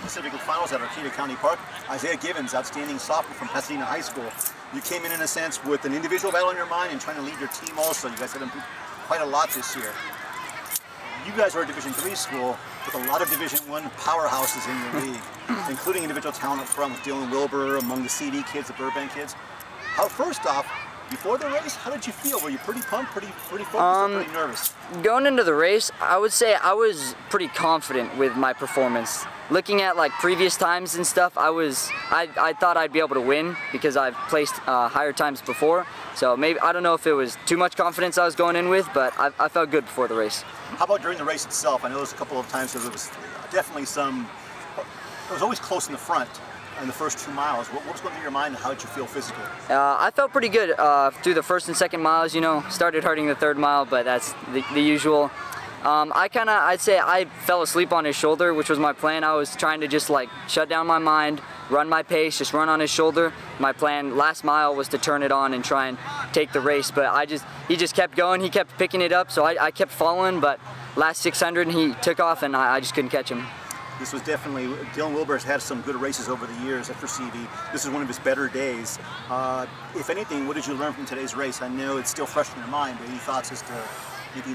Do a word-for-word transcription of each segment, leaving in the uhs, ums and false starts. Pacific League Finals at Arcadia County Park. Isaiah Givens, outstanding sophomore from Pasadena High School. You came in, in a sense, with an individual battle in your mind and trying to lead your team also. You guys have improved quite a lot this year. You guys are a Division three school with a lot of Division one powerhouses in your league, including individual talent up front with Dylan Wilbur, among the C D kids, the Burbank kids. How, first off, before the race, how did you feel? Were you pretty pumped, pretty, pretty focused, um, or pretty nervous? Going into the race, I would say I was pretty confident with my performance. Looking at like previous times and stuff, I was, I, I thought I'd be able to win because I've placed uh, higher times before. So maybe, I don't know if it was too much confidence I was going in with, but I, I felt good before the race. How about during the race itself? I know there's a couple of times there was definitely some, it was always close in the front in the first two miles. What, what was going through your mind and how did you feel physically? Uh, I felt pretty good uh, through the first and second miles, you know, started hurting the third mile, but that's the, the usual. Um, I kind of, I'd say I fell asleep on his shoulder, which was my plan. I was trying to just like shut down my mind, run my pace, just run on his shoulder. My plan last mile was to turn it on and try and take the race, but I just, he just kept going, he kept picking it up, so I, I kept following, but last six hundred he took off and I, I just couldn't catch him. This was definitely, Dylan Wilbur has had some good races over the years for C V. This is one of his better days. Uh, if anything, what did you learn from today's race? I know it's still fresh in your mind, but any thoughts as to...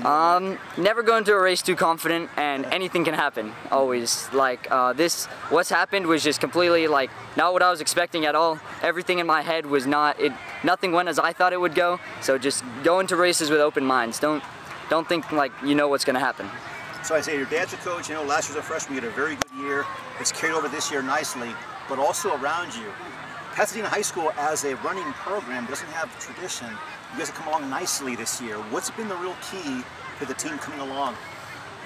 Um, never go into a race too confident, and anything can happen, always. Like, uh, this, what's happened was just completely, like, not what I was expecting at all. Everything in my head was not, it, nothing went as I thought it would go. So just go into races with open minds. Don't, don't think, like, you know what's going to happen. So I say, your dad's a coach, you know, last year's a freshman, you had a very good year. It's carried over this year nicely, but also around you. Pasadena High School, as a running program, doesn't have tradition. You guys have come along nicely this year. What's been the real key for the team coming along?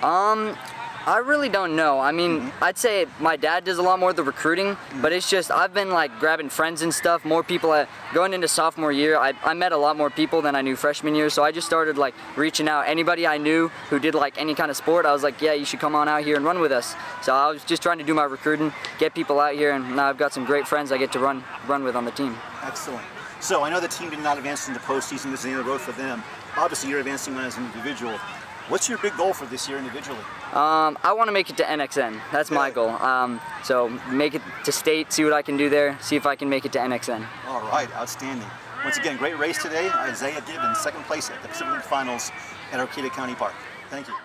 Um, I really don't know. I mean, mm-hmm. I'd say my dad does a lot more of the recruiting, mm-hmm. but it's just I've been like grabbing friends and stuff, more people. I, going into sophomore year, I, I met a lot more people than I knew freshman year, so I just started like reaching out. Anybody I knew who did like any kind of sport, I was like, yeah, you should come on out here and run with us. So I was just trying to do my recruiting, get people out here, and now I've got some great friends I get to run, run with on the team. Excellent. So I know the team did not advance in the postseason. This is the end of the road for them. Obviously, you're advancing as an individual. What's your big goal for this year individually? Um, I want to make it to N X N. That's my goal. Um, so make it to state, see what I can do there, see if I can make it to N X N. All right, outstanding. Once again, great race today. Isaiah Givens, second place at the Pacific League Finals at Arcadia County Park. Thank you.